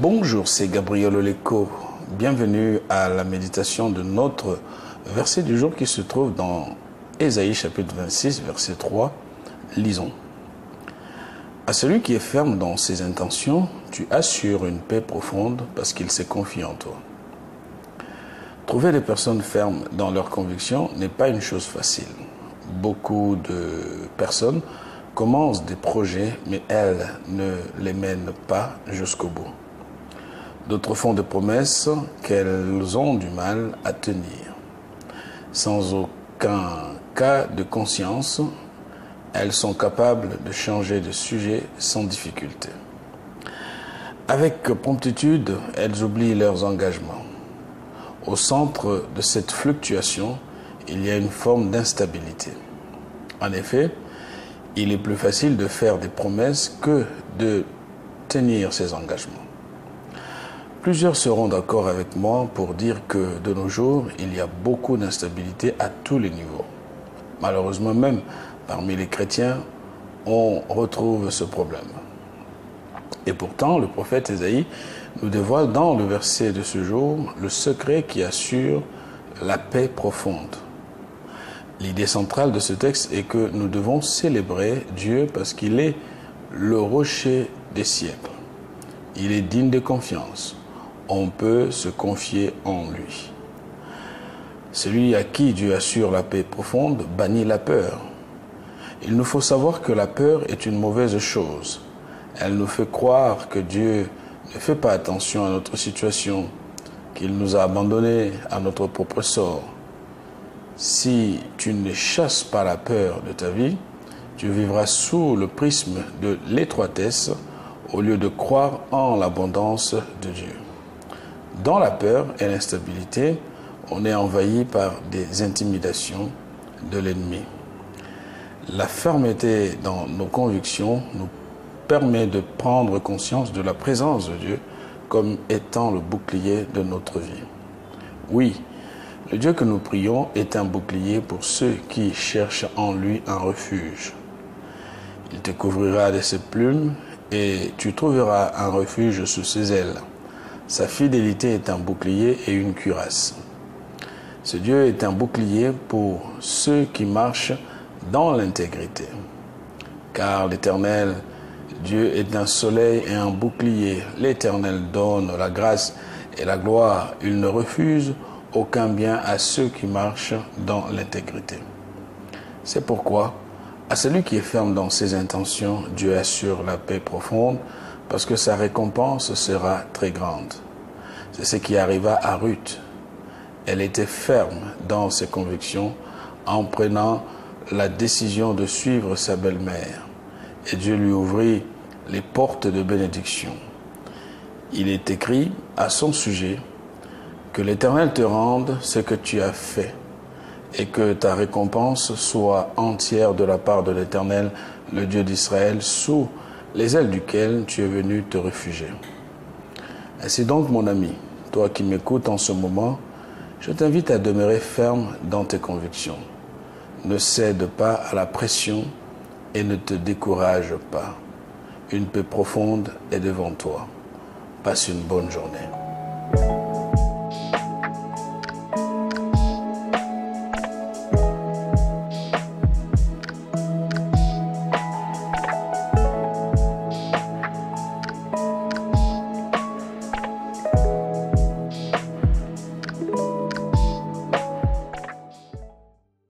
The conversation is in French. Bonjour, c'est Gabriel Oleko. Bienvenue à la méditation de notre verset du jour qui se trouve dans Ésaïe chapitre 26, verset 3. Lisons. À celui qui est ferme dans ses intentions, tu assures une paix profonde parce qu'il s'est confié en toi. Trouver des personnes fermes dans leurs convictions n'est pas une chose facile. Beaucoup de personnes commencent des projets, mais elles ne les mènent pas jusqu'au bout. D'autres font des promesses qu'elles ont du mal à tenir. Sans aucun cas de conscience, elles sont capables de changer de sujet sans difficulté. Avec promptitude, elles oublient leurs engagements. Au centre de cette fluctuation, il y a une forme d'instabilité. En effet, il est plus facile de faire des promesses que de tenir ses engagements. Plusieurs seront d'accord avec moi pour dire que de nos jours, il y a beaucoup d'instabilité à tous les niveaux. Malheureusement même, parmi les chrétiens, on retrouve ce problème. Et pourtant, le prophète Ésaïe nous dévoile dans le verset de ce jour le secret qui assure la paix profonde. L'idée centrale de ce texte est que nous devons célébrer Dieu parce qu'il est le rocher des siècles. Il est digne de confiance. On peut se confier en lui. Celui à qui Dieu assure la paix profonde bannit la peur. Il nous faut savoir que la peur est une mauvaise chose. Elle nous fait croire que Dieu ne fait pas attention à notre situation, qu'il nous a abandonnés à notre propre sort. Si tu ne chasses pas la peur de ta vie, tu vivras sous le prisme de l'étroitesse au lieu de croire en l'abondance de Dieu. Dans la peur et l'instabilité, on est envahi par des intimidations de l'ennemi. La fermeté dans nos convictions nous permet de prendre conscience de la présence de Dieu comme étant le bouclier de notre vie. Oui, le Dieu que nous prions est un bouclier pour ceux qui cherchent en lui un refuge. Il te couvrira de ses plumes et tu trouveras un refuge sous ses ailes. Sa fidélité est un bouclier et une cuirasse. Ce Dieu est un bouclier pour ceux qui marchent dans l'intégrité. Car l'Éternel, Dieu est un soleil et un bouclier. L'Éternel donne la grâce et la gloire. Il ne refuse aucun bien à ceux qui marchent dans l'intégrité. C'est pourquoi, à celui qui est ferme dans ses intentions, Dieu assure la paix profonde, parce que sa récompense sera très grande. C'est ce qui arriva à Ruth. Elle était ferme dans ses convictions en prenant la décision de suivre sa belle-mère, et Dieu lui ouvrit les portes de bénédiction. Il est écrit à son sujet que l'Éternel te rende ce que tu as fait et que ta récompense soit entière de la part de l'Éternel, le Dieu d'Israël, sous les ailes duquel tu es venu te réfugier. Ainsi donc, mon ami, toi qui m'écoutes en ce moment, je t'invite à demeurer ferme dans tes convictions. Ne cède pas à la pression et ne te décourage pas. Une paix profonde est devant toi. Passe une bonne journée.